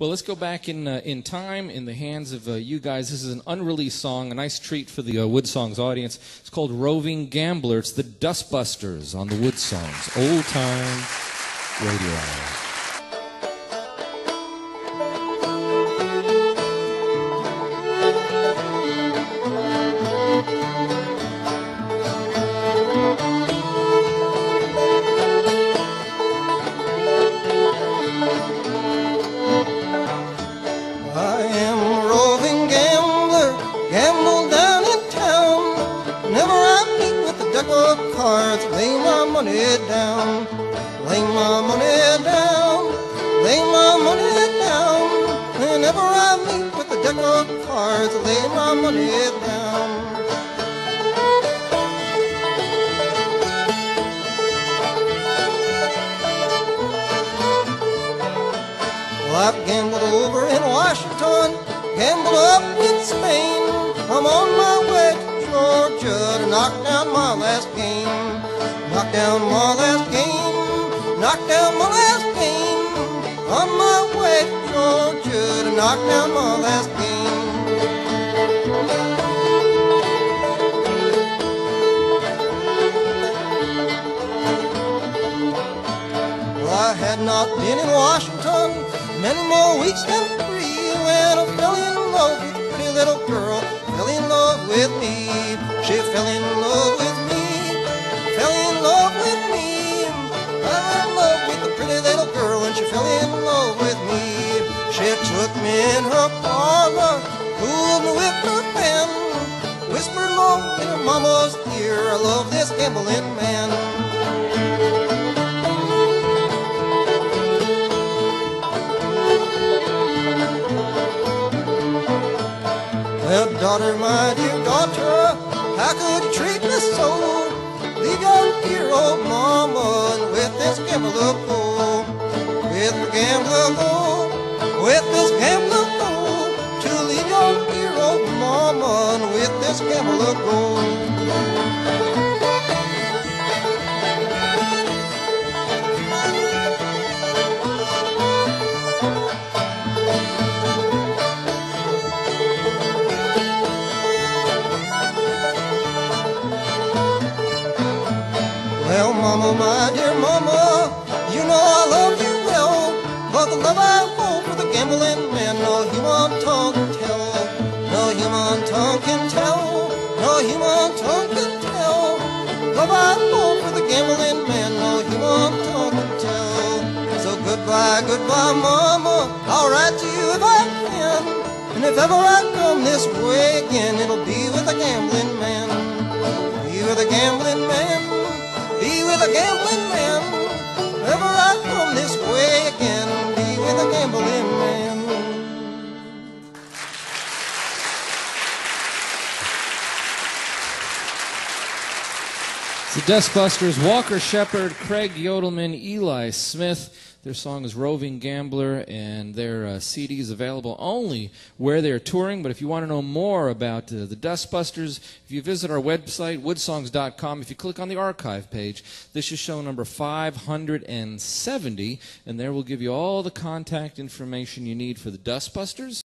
Well, let's go back in time, in the hands of you guys. This is an unreleased song, a nice treat for the Wood Songs audience. It's called Roving Gambler. It's the Dust Busters on the Wood Songs, Old Time Radio Hour. Dust Busters, Walker Shepherd, Craig Yodelman, Eli Smith. Their song is Roving Gambler, and their CD is available only where they're touring. But if you want to know more about the Dust Busters, if you visit our website, woodsongs.com, if you click on the archive page, this is show number 570, and there we'll give you all the contact information you need for the Dust Busters.